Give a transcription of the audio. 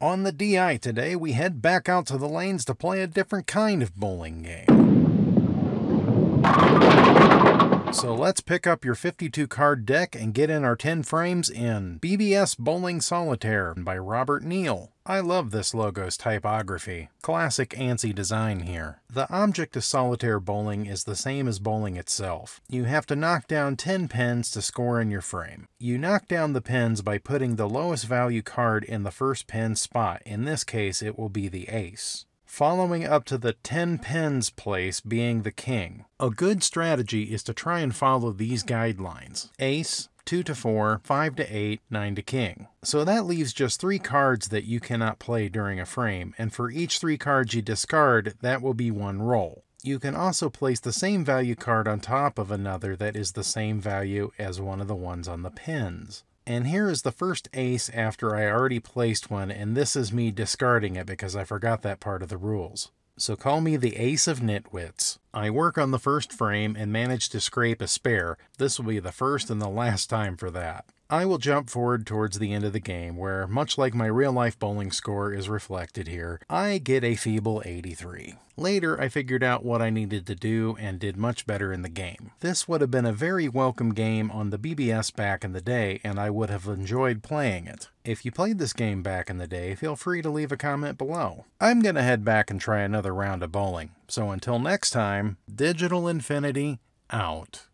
On the DI today, we head back out to the lanes to play a different kind of bowling game. So let's pick up your 52-card deck and get in our 10 frames in BBS Bowling Solitaire by Robert Neal. I love this logo's typography. Classic ANSI design here. The object of solitaire bowling is the same as bowling itself. You have to knock down 10 pins to score in your frame. You knock down the pins by putting the lowest value card in the first pin spot. In this case, it will be the ace, following up to the 10 pins place being the king. A good strategy is to try and follow these guidelines: ace, 2 to 4, 5 to 8, 9 to king. So that leaves just 3 cards that you cannot play during a frame, and for each 3 cards you discard, that will be 1 roll. You can also place the same value card on top of another that is the same value as one of the ones on the pins. And here is the first ace after I already placed one, and this is me discarding it because I forgot that part of the rules. So call me the ace of nitwits. I work on the first frame and manage to scrape a spare. This will be the first and the last time for that. I will jump forward towards the end of the game where, much like my real-life bowling score is reflected here, I get a feeble 83. Later, I figured out what I needed to do and did much better in the game. This would have been a very welcome game on the BBS back in the day, and I would have enjoyed playing it. If you played this game back in the day, feel free to leave a comment below. I'm gonna head back and try another round of bowling. So until next time, Digital Infinity out.